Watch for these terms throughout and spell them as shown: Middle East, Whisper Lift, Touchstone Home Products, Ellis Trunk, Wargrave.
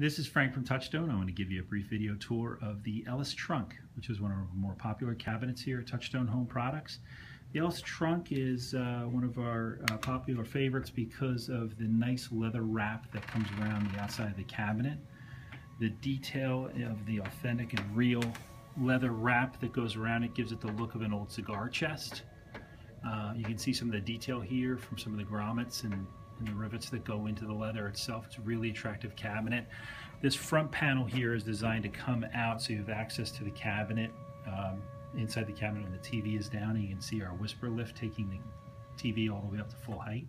This is Frank from Touchstone. I want to give you a brief video tour of the Ellis Trunk, which is one of our more popular cabinets here at Touchstone Home Products. The Ellis Trunk is one of our popular favorites because of the nice leather wrap that comes around the outside of the cabinet. The detail of the authentic and real leather wrap that goes around it gives it the look of an old cigar chest. You can see some of the detail here from some of the grommets and the rivets that go into the leather itself. It's a really attractive cabinet. This front panel here is designed to come out so you have access to the cabinet. Inside the cabinet when the TV is down, and you can see our Whisper Lift taking the TV all the way up to full height.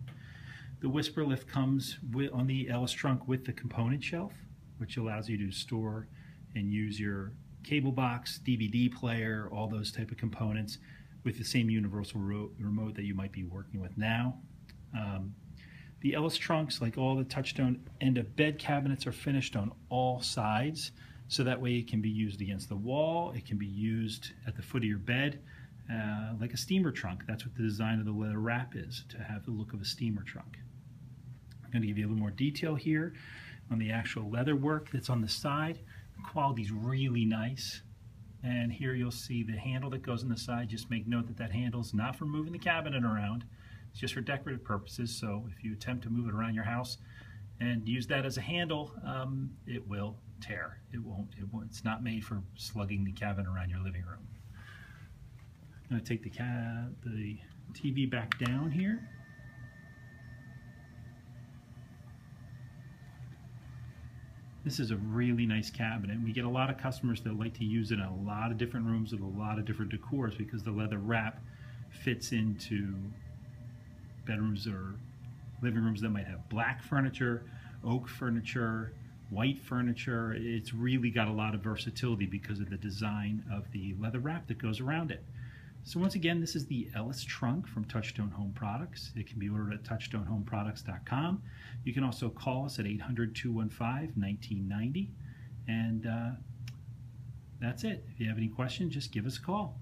The Whisper Lift comes on the Ellis Trunk with the component shelf, which allows you to store and use your cable box, DVD player, all those type of components with the same universal remote that you might be working with now. The Ellis Trunks, like all the Touchstone end-of-bed cabinets, are finished on all sides, so that way it can be used against the wall, it can be used at the foot of your bed, like a steamer trunk. That's what the design of the leather wrap is, to have the look of a steamer trunk. I'm going to give you a little more detail here on the actual leather work that's on the side. The quality's really nice. And here you'll see the handle that goes on the side. Just make note that that handle's not for moving the cabinet around. It's just for decorative purposes, so if you attempt to move it around your house and use that as a handle, it will tear. It's not made for slugging the cabinet around your living room. I'm going to take the TV back down here. This is a really nice cabinet. We get a lot of customers that like to use it in a lot of different rooms with a lot of different decors because the leather wrap fits into bedrooms or living rooms that might have black furniture, oak furniture, white furniture. It's really got a lot of versatility because of the design of the leather wrap that goes around it. So once again, this is the Ellis Trunk from Touchstone Home Products. It can be ordered at touchstonehomeproducts.com. You can also call us at 800-215-1990. And that's it. If you have any questions, just give us a call.